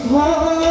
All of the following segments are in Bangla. Oh,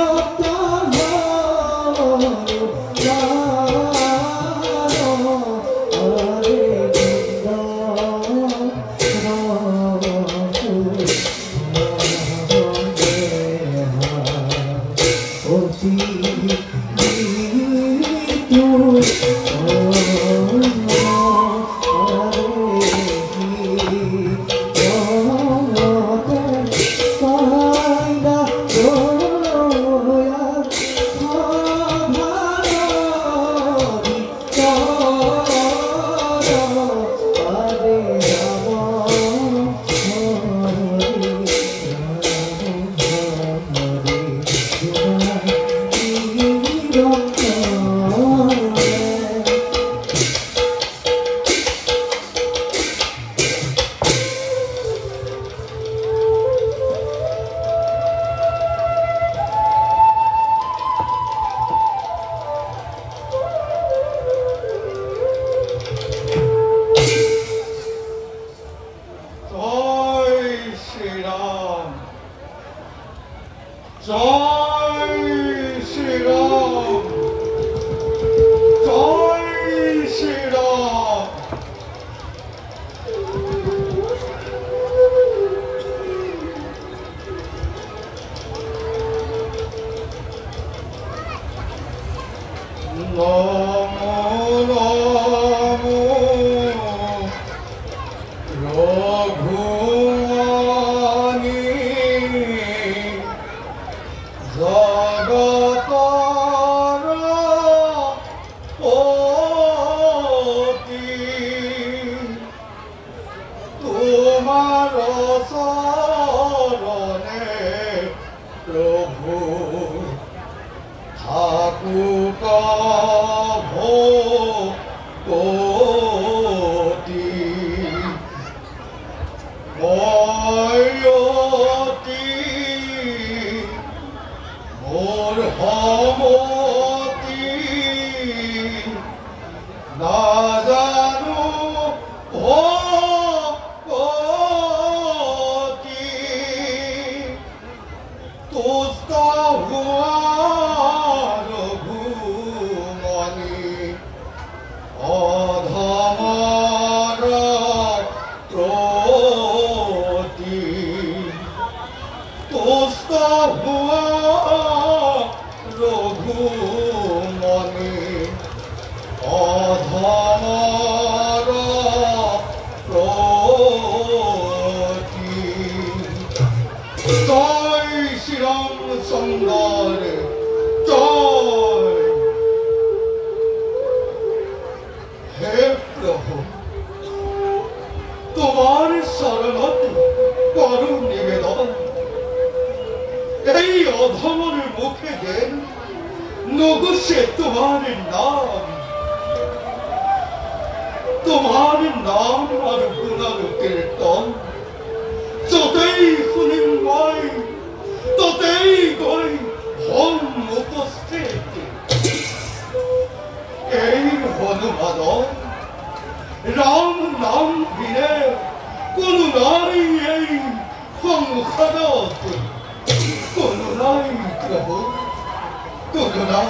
আমার শরণাতে করুণ নিবেদন। এই অধমের মুখে দেন নগুষে তোমার নাম, তোমার নাম আর গুণালোকের তন। যতই শুনিম মই ততই গই হম উপস্থিত। এই হনুমান রাম নাম বিনে কোনো নাই এই সংসারত, কোনো নাই প্রভু, কোনো নাই।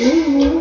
Just one more night.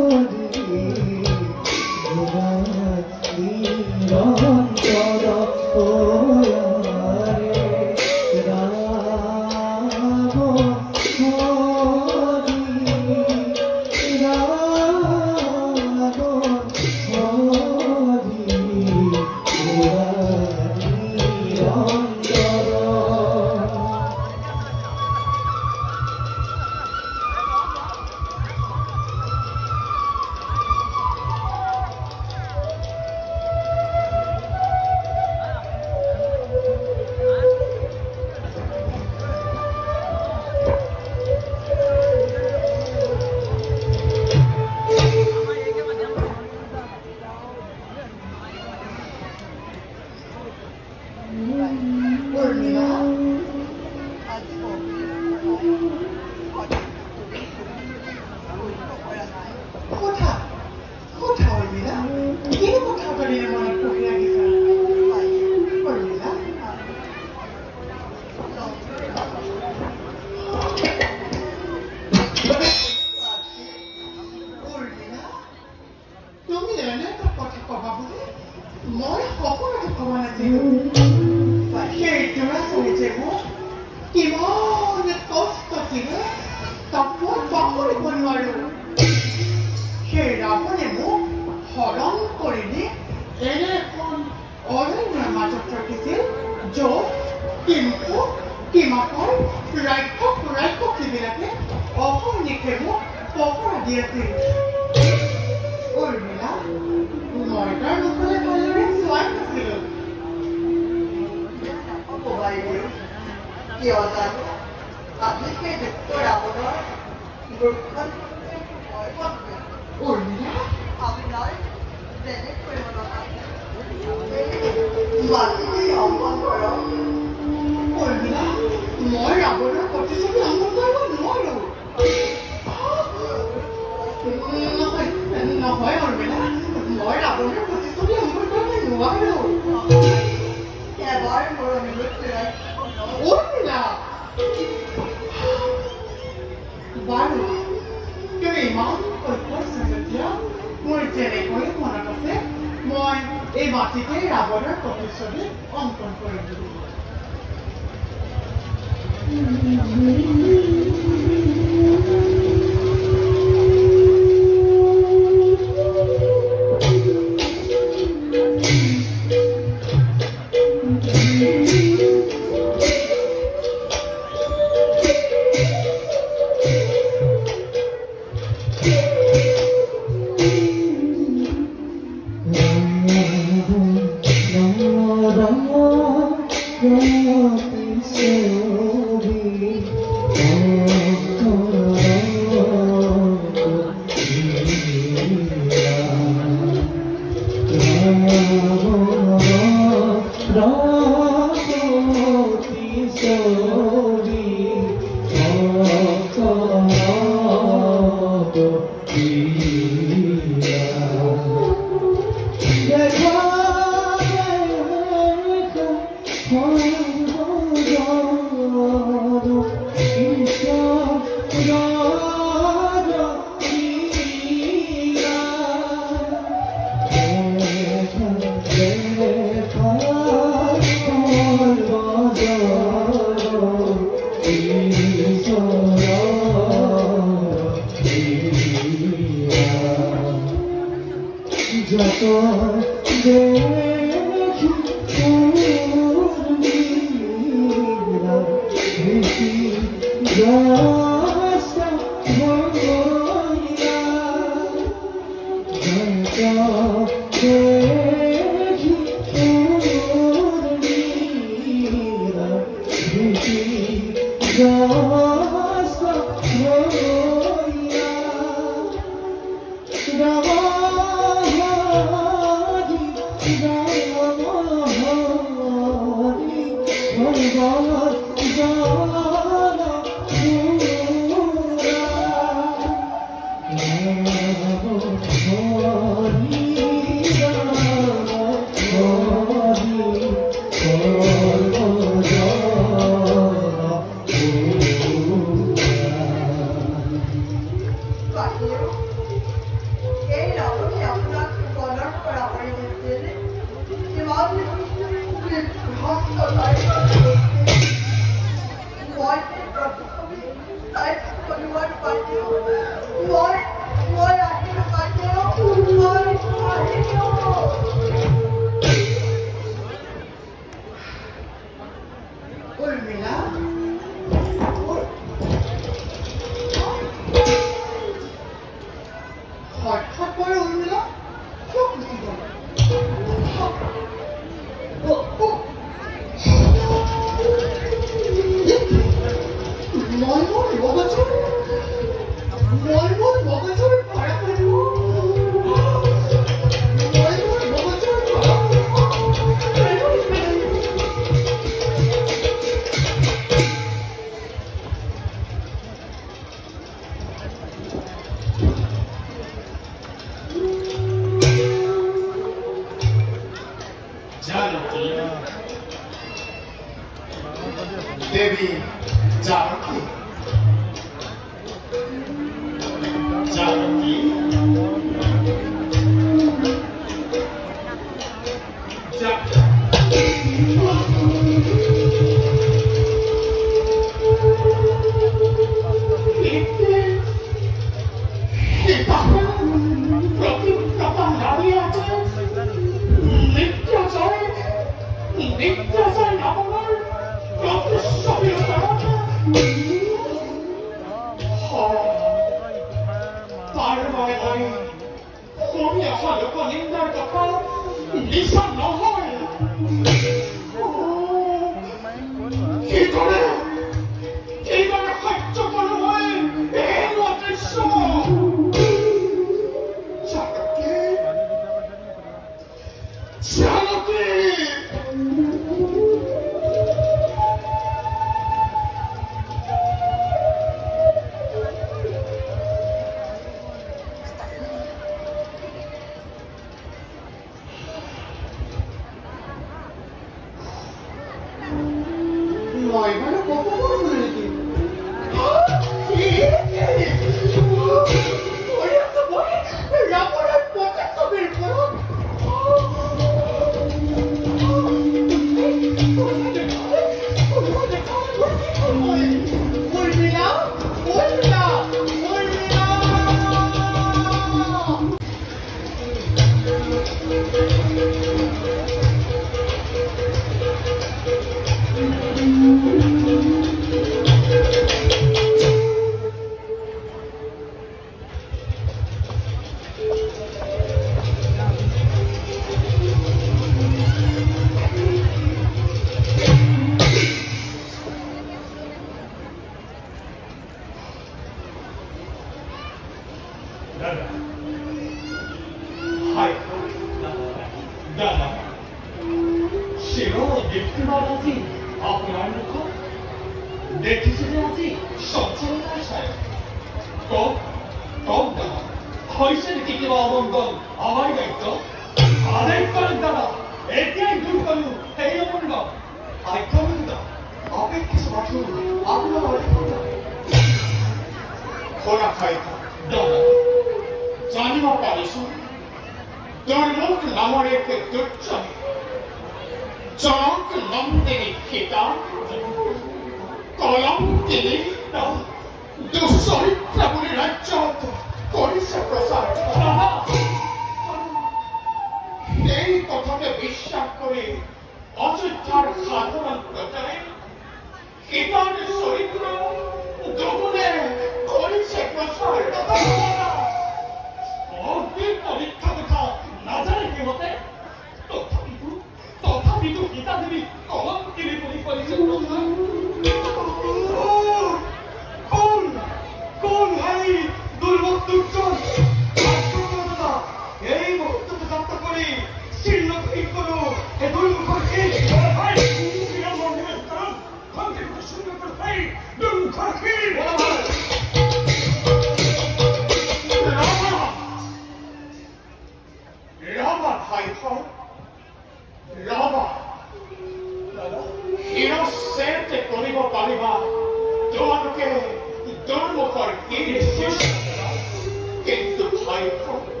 gave the high problem.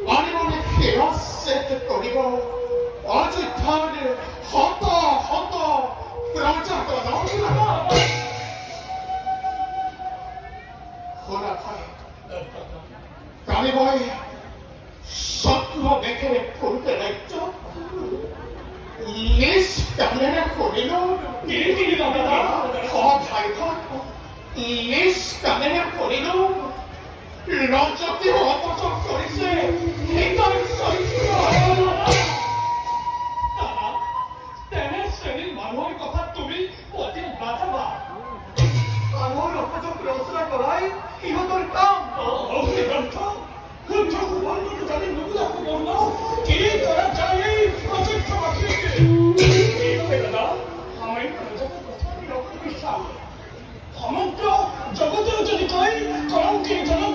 마리반의 헤어세트 거리고 아주 타는 헌터 브라자가 나오잖아. 호라파이 가리바이 셔츠와 맥에 볼때가 있죠. 예스 가리나 거리로 일일이 나가다 허파이파 예스 가리나 거리로 런적 뛰어 어떡적 소리세 행가를 써있어 따라 때문에 쓰는 만호의 것과 둘이 어디는 맞아봐 만호의 것과 둘이 어슬할 거라이 이것들을 깜 어디 깜짝 흠쩍 만호를 자리 누구다 그걸로 길이 떠난 자리 어쩔 것 같은데 이거에다가 하마인 그런적도 이렇게 비싸 더먹죠 저것들은 저니까이 더럽게 저는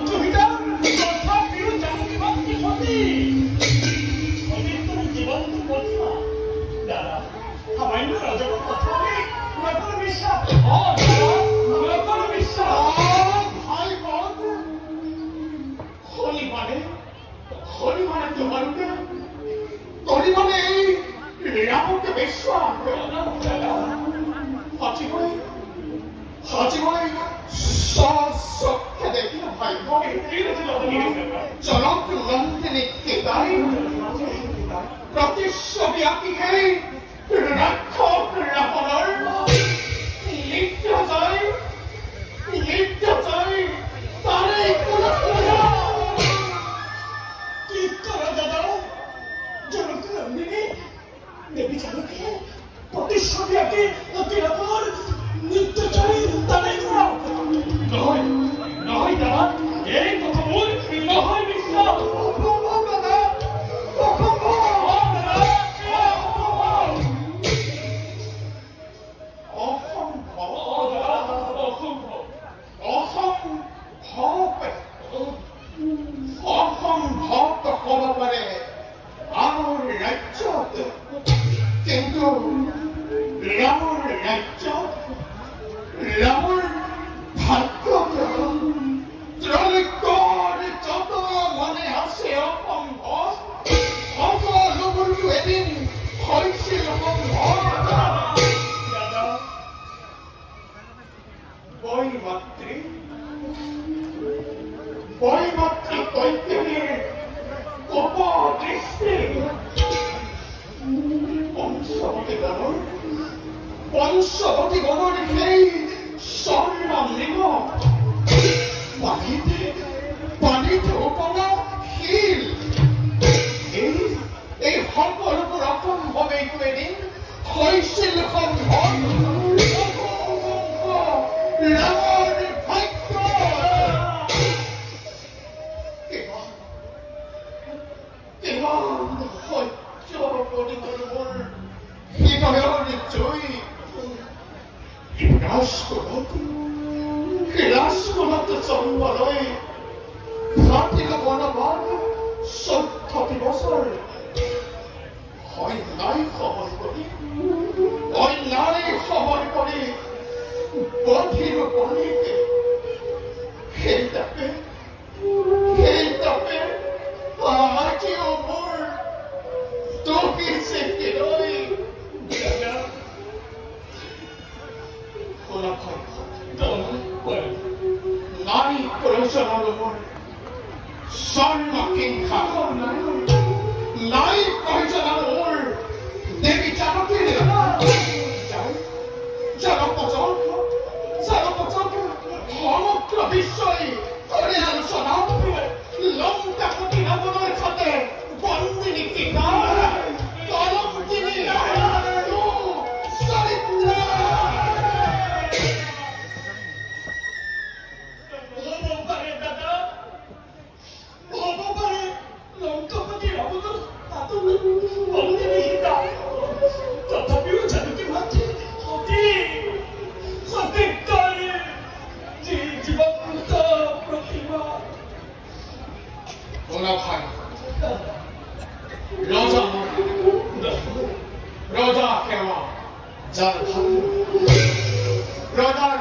Roda,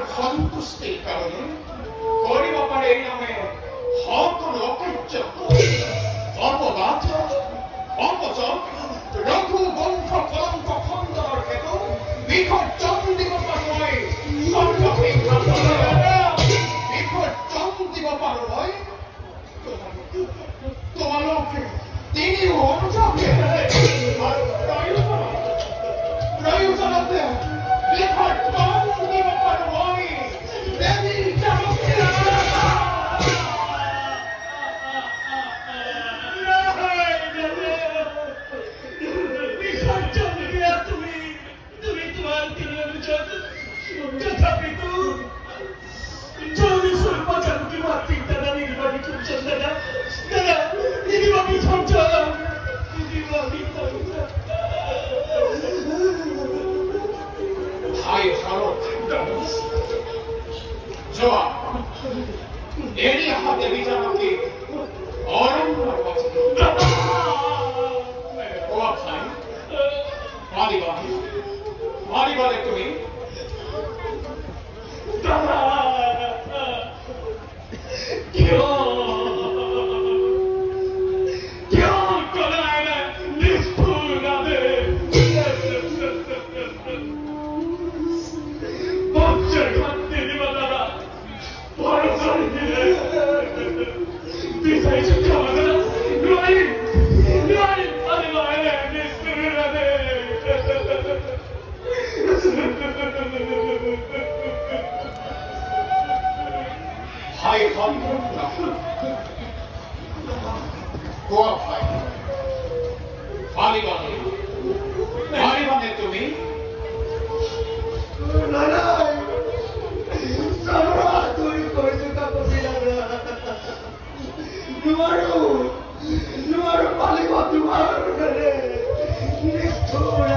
Hontus, take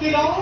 He Oh,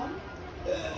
Not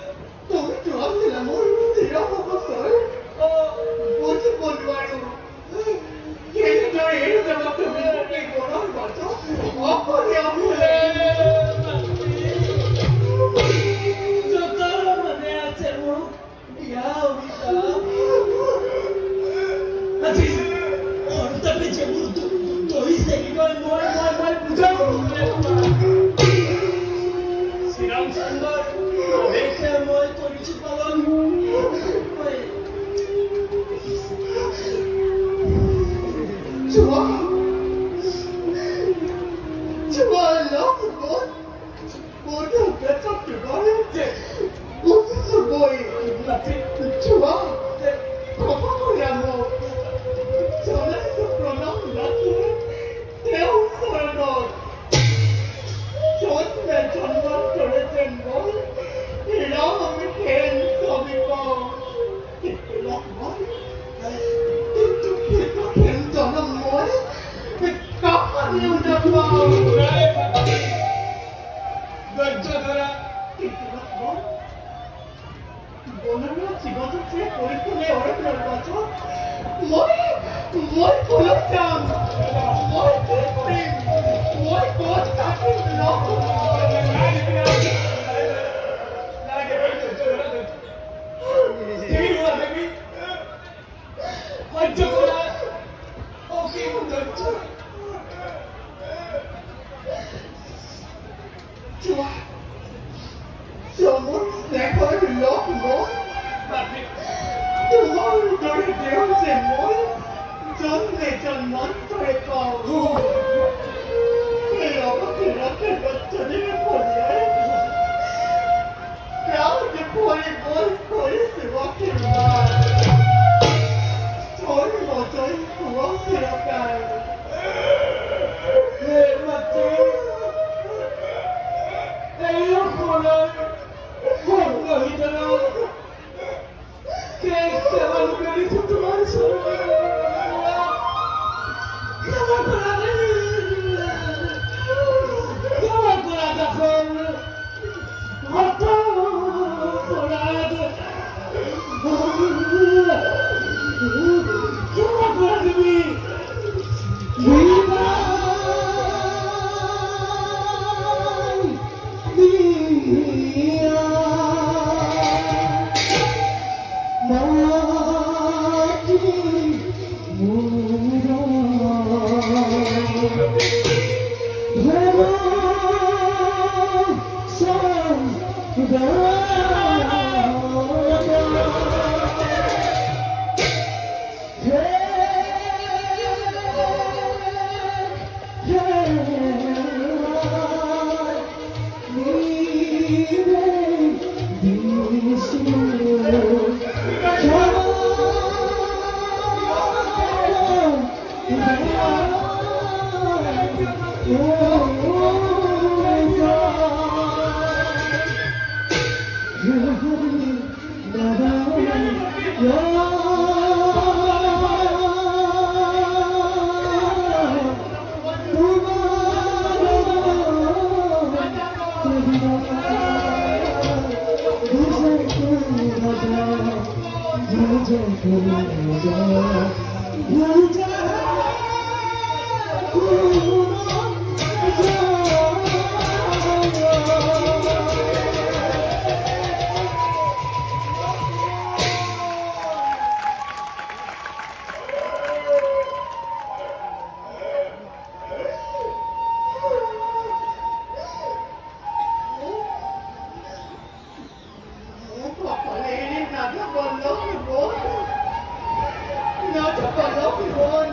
to follow the one.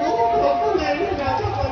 No,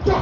How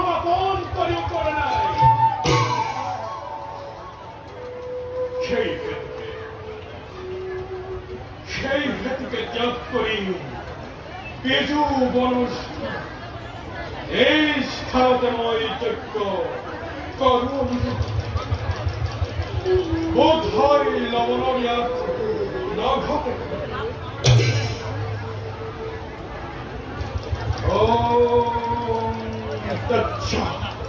about one for your corner? Tezu বনুষ্ঠ এই স্থাতময় চক্র করুণ বোধয় লবণবিয়া নঘ ॐ तत्सत्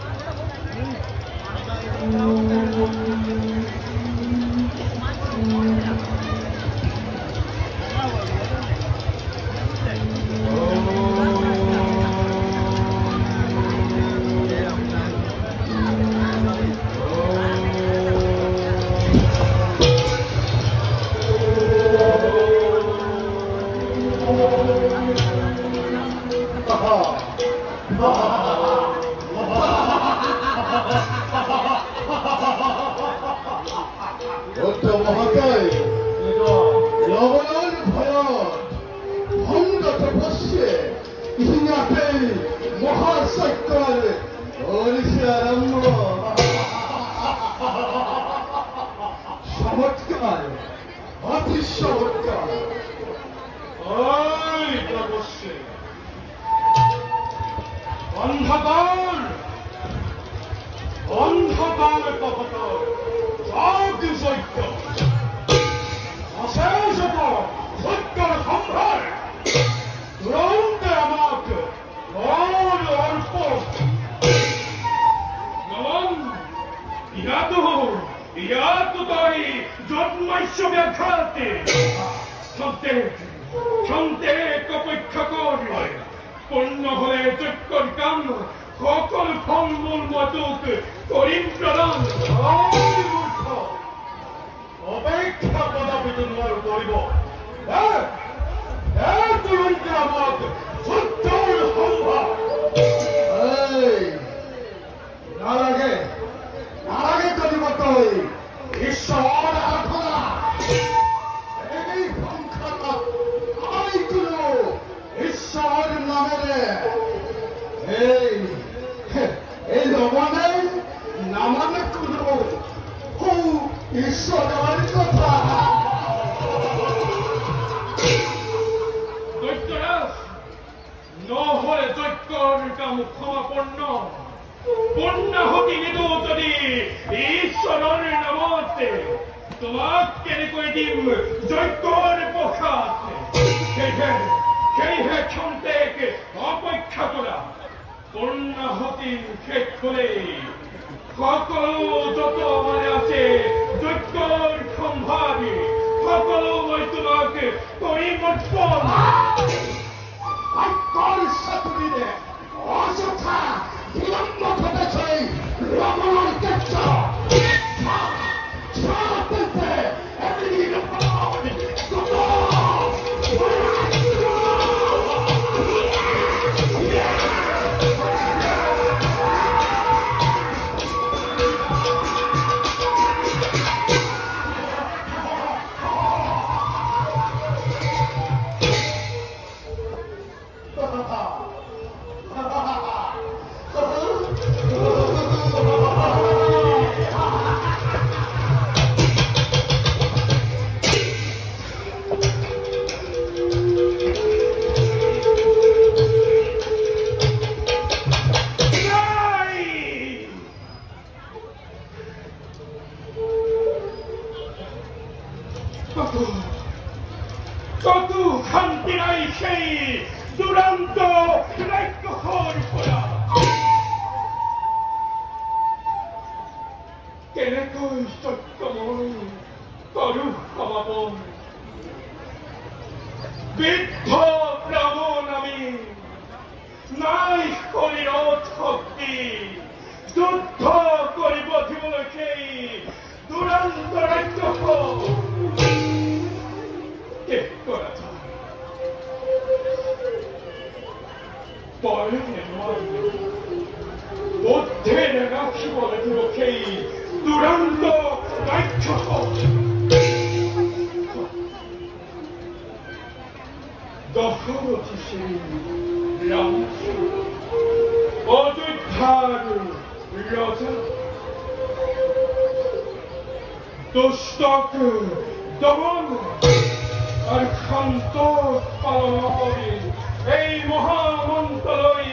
এই মহামন্ত্রই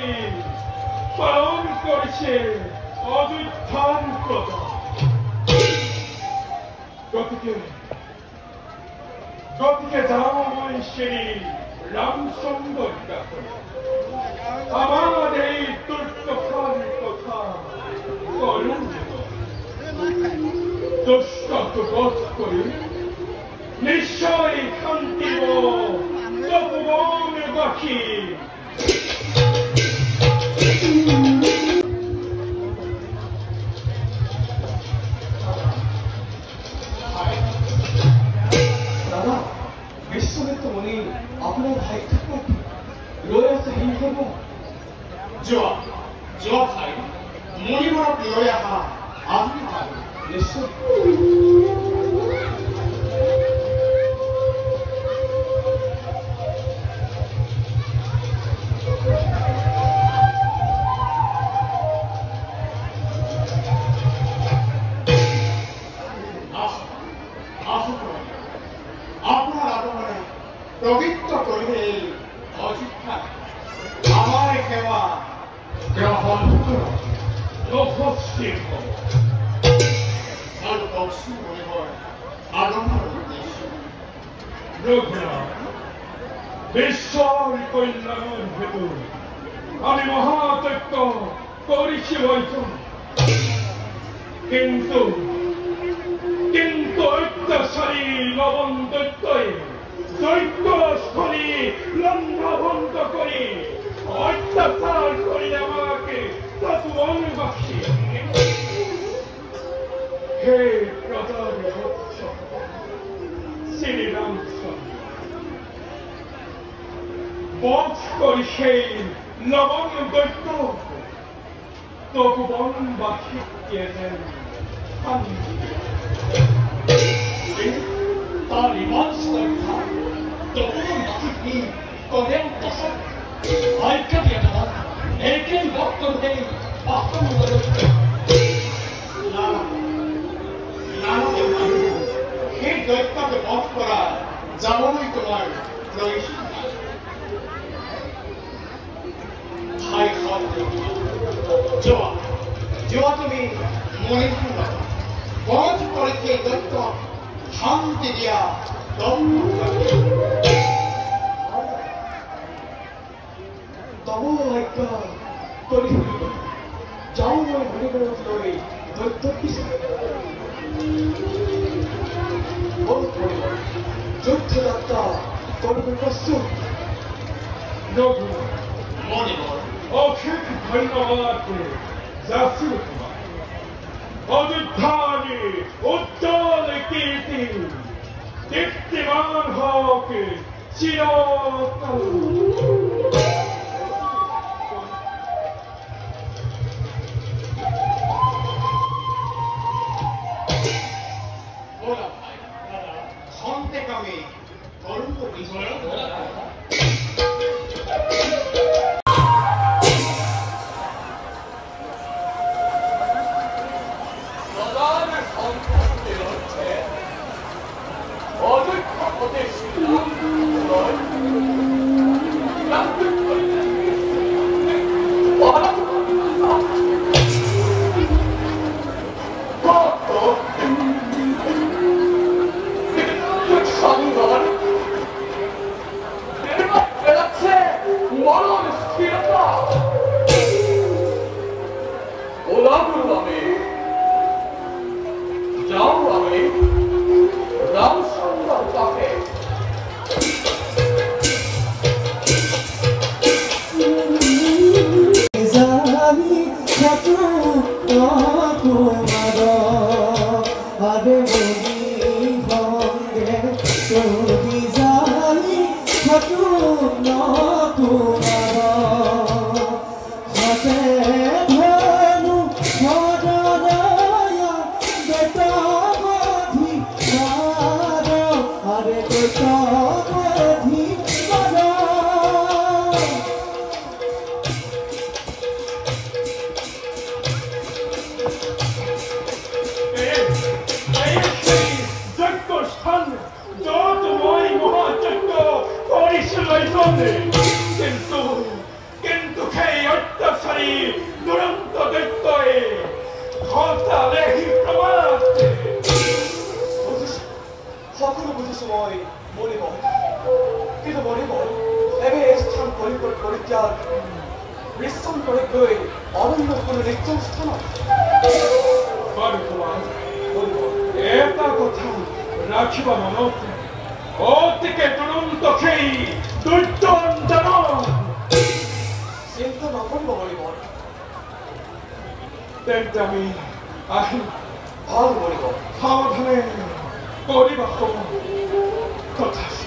পালন করেছে অযুত্থান প্রথা। গতিকে ধর্মময় শ্রী রামচন্দ্র আমার এই দুর্দশার কথা দুষ্টাকে বধ করে নিশ্চয় শান্তিব তপবনবাসী। দাদা বিশ্বমিত্র মুনি আপনার ভাই লয়ে আসে হিংসব জয়া জয়া ভাই মণিমার লয়ে আহা আপনি ভাই নিশ্চয় পবিত্র করে অযুক্ত আমার সেবা গ্রহণ বিশ্বর কল্যাণের ভেতর আমি মহাতত্ব করেছি হয়তো, কিন্তু কিন্তু অত্যাচারী লবণ দৈত্যই দৈত্যস্থলী লঙ্ঘভন্ত করে অত্যাচার করে আমাকে তত্ত্ববাসী। হে প্রধান শ্রীরামচন্দ্র বধ করে সেই লবণ দৈত্য তত্ত্ববাসী দিয়েছেন তার ইমাজ সেই দৈত্যকে বধ করা যাবলৈ তোমার প্রয়োজন নাই। যোৱা তুমি মনে বধ করে সেই দৈত্য শান্তি দিয়া তবু একটা যাও নয় হরিগণে দৈত্য যুদ্ধযাত্রা করবে প্রস্তুত। অশেষ ধন্যবাদ যাচ্ছি অযোধ্যায় উজ্জ্বল কীর্তি দীপ্তিমান হওয়াকে চিরকাল। Don't worry, Mohan, just go. Police, police, police. 거리자 밀성 거리 거의 어른 먹고는 렉정 스타나 말을 그만 그리고 애가 거창 라키바 만어 어떻게 뚫은 떡해 뚫도 한다노 센터 막걸리 먹으리고 땡땀이 아니 바로 버리고 하원하네 머리 바꾸고 더 다시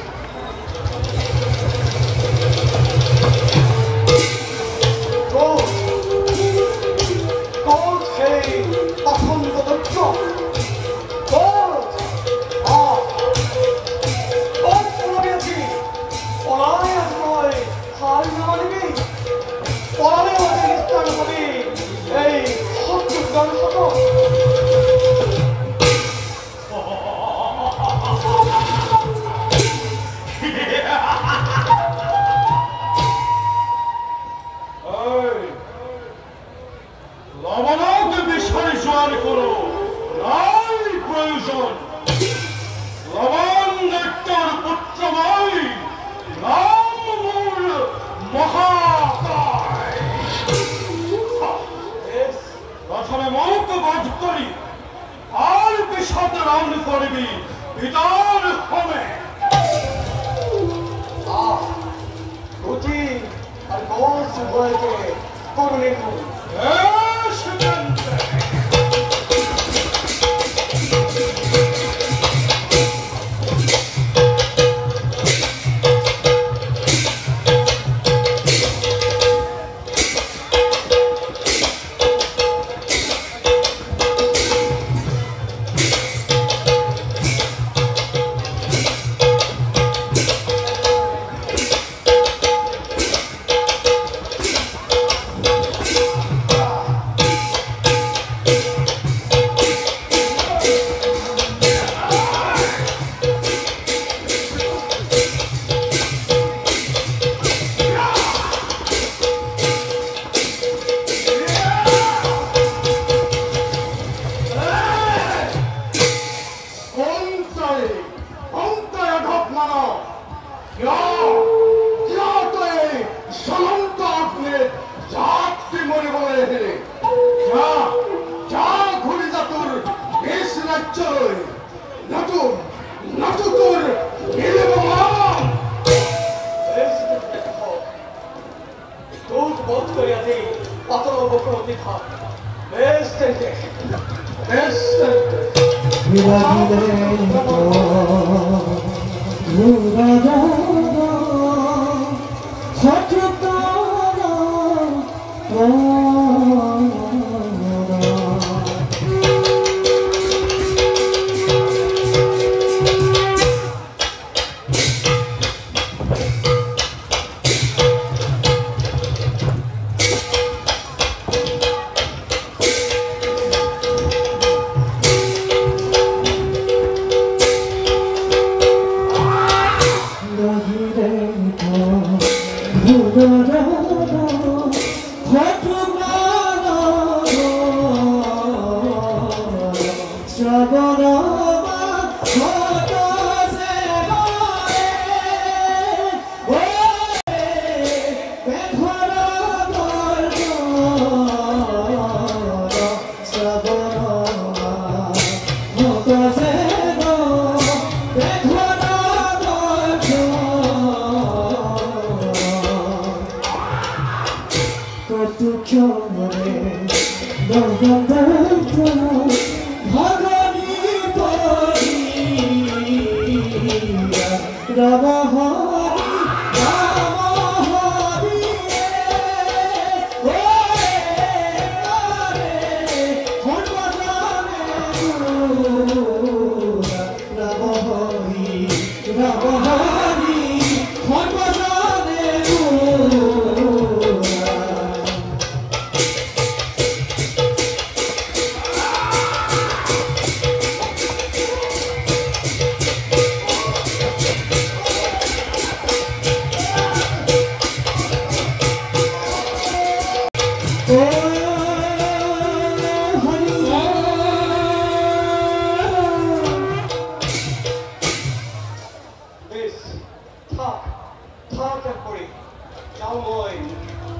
Chào mời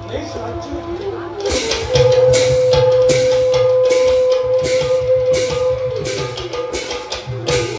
lấy sữa chua.